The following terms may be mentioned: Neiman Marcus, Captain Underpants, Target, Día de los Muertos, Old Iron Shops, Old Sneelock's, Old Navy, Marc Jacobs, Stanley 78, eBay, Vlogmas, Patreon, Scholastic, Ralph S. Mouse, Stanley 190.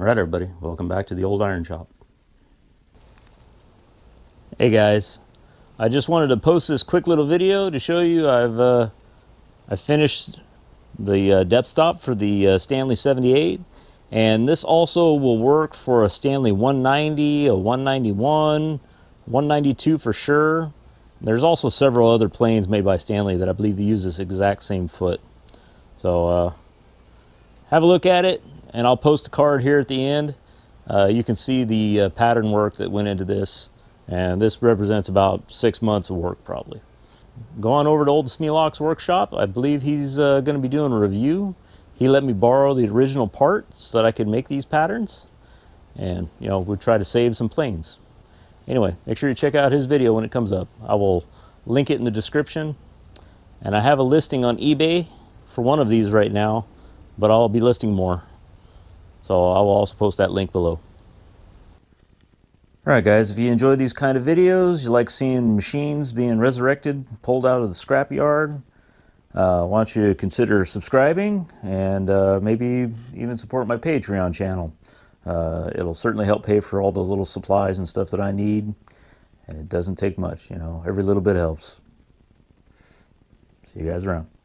Alright everybody, welcome back to the Old Iron Shop. Hey guys, I just wanted to post this quick little video to show you I finished the depth stop for the Stanley 78, and this also will work for a Stanley 190, a 191, 192 for sure. There's also several other planes made by Stanley that I believe use this exact same foot. So have a look at it. And I'll post a card here at the end. You can see the pattern work that went into this. And this represents about 6 months of work, probably. Go on over to Old Sneelock's workshop. I believe he's going to be doing a review. He let me borrow the original part so that I could make these patterns. And, you know, we'll try to save some planes. Anyway, make sure you check out his video when it comes up. I will link it in the description. And I have a listing on eBay for one of these right now, but I'll be listing more. So I will also post that link below. Alright guys, if you enjoy these kind of videos, you like seeing machines being resurrected, pulled out of the scrapyard, why don't you consider subscribing and maybe even support my Patreon channel. It'll certainly help pay for all the little supplies and stuff that I need, and it doesn't take much, you know, every little bit helps. See you guys around.